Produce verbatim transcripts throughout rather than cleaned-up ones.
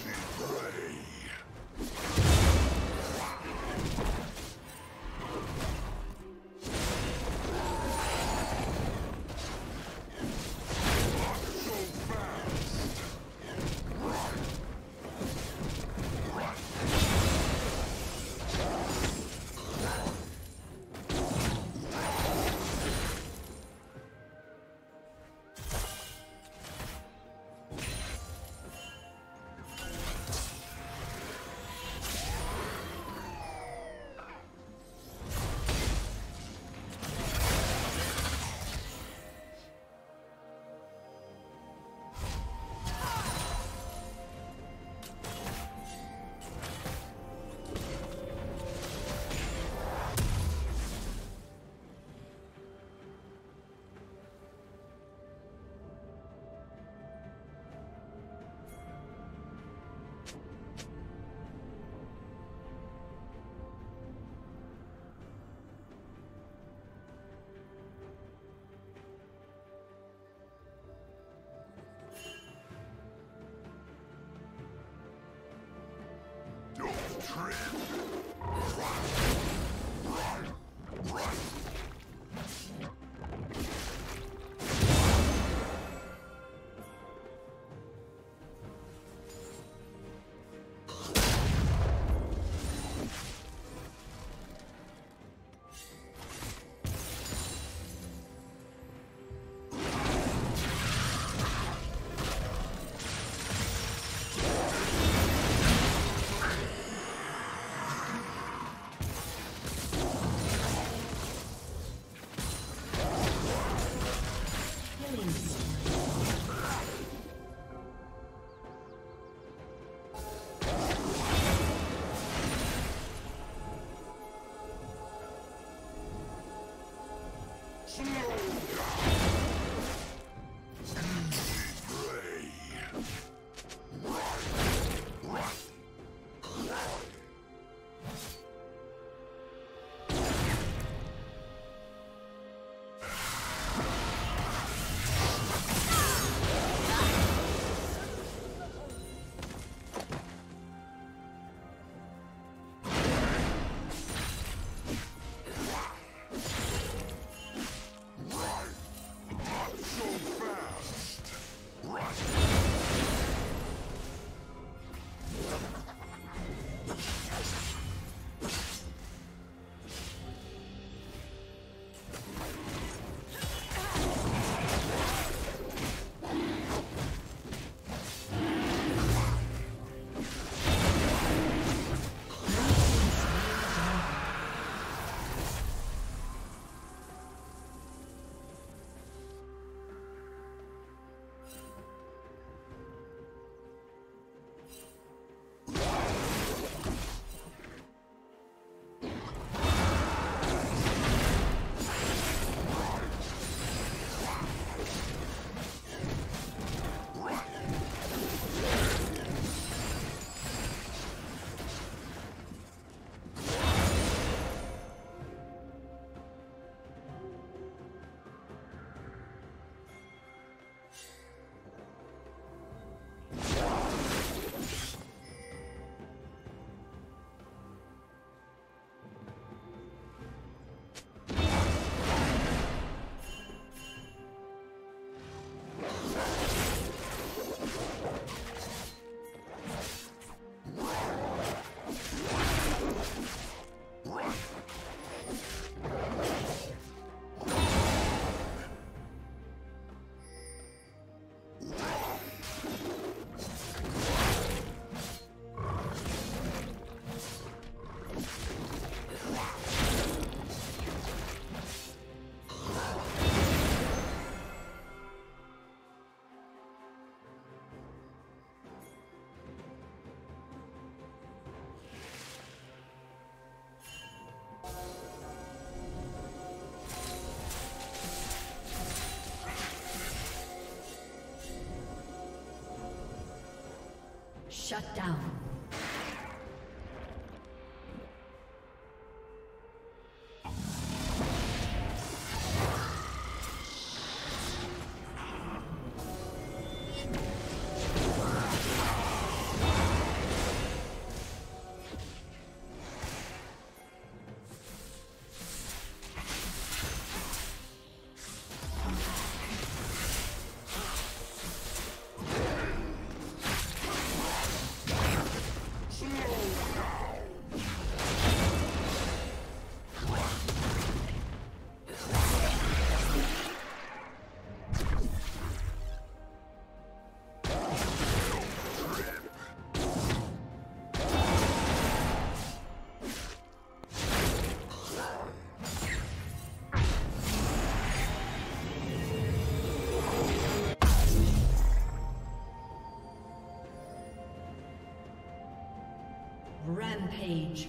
Trip. Run, run, run. What? Shut down. Page.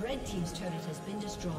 Red team's turret has been destroyed.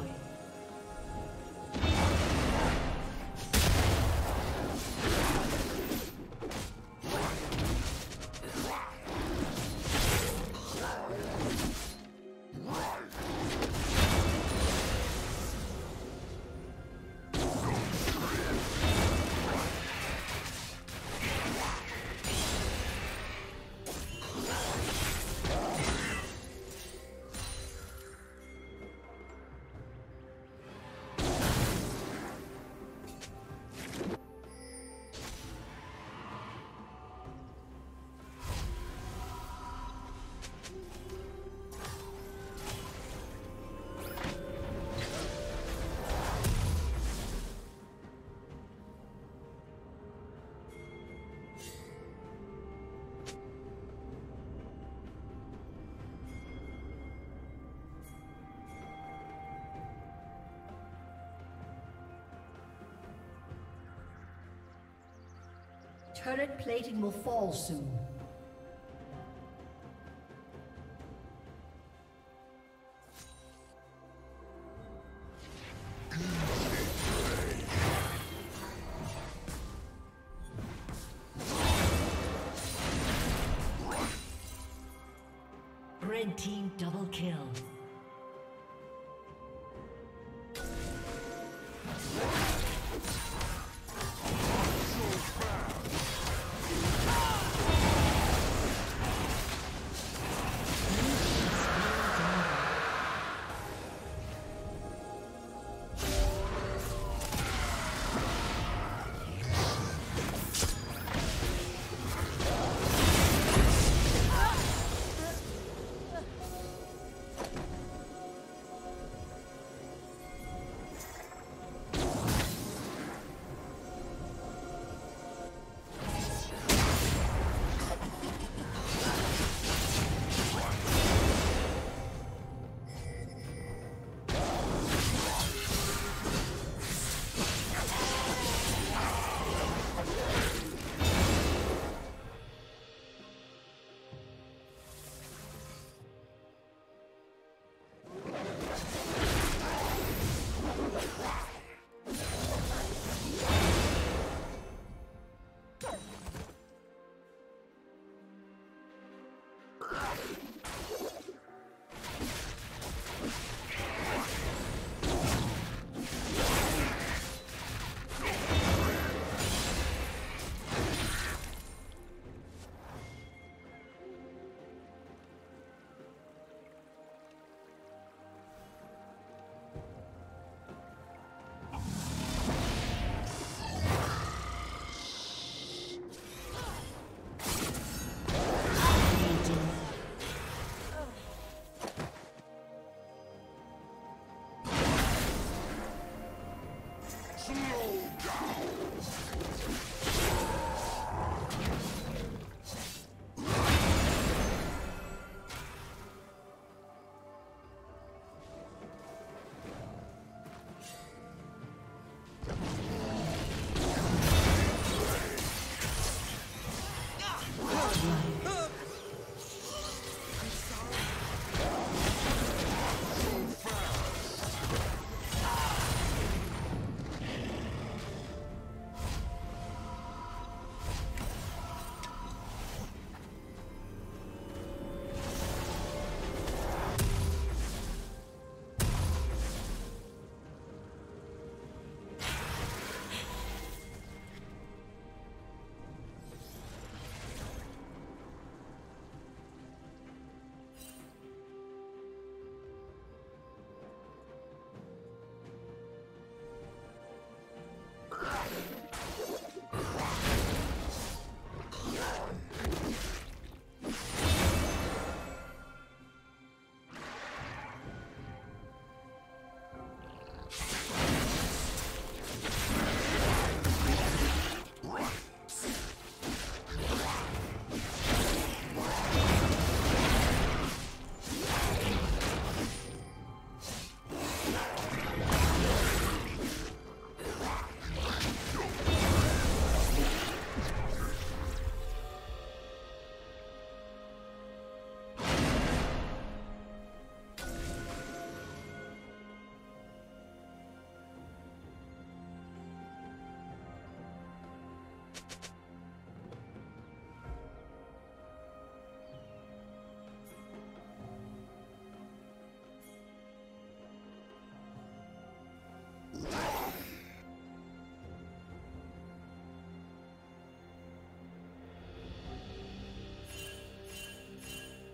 Turret plating will fall soon. Red team double kill.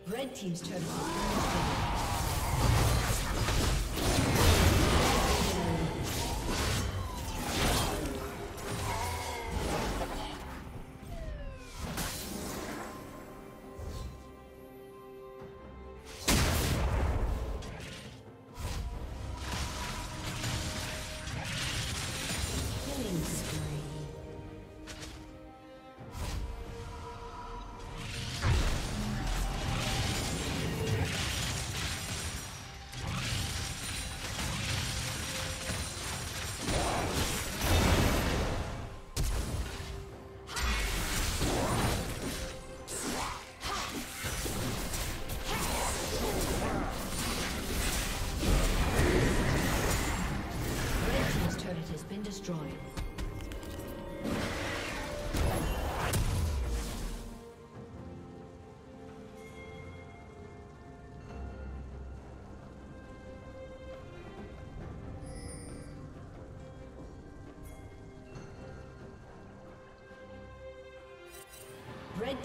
Red team's turn. Red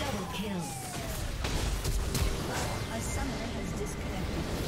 Double kill. A summoner has disconnected.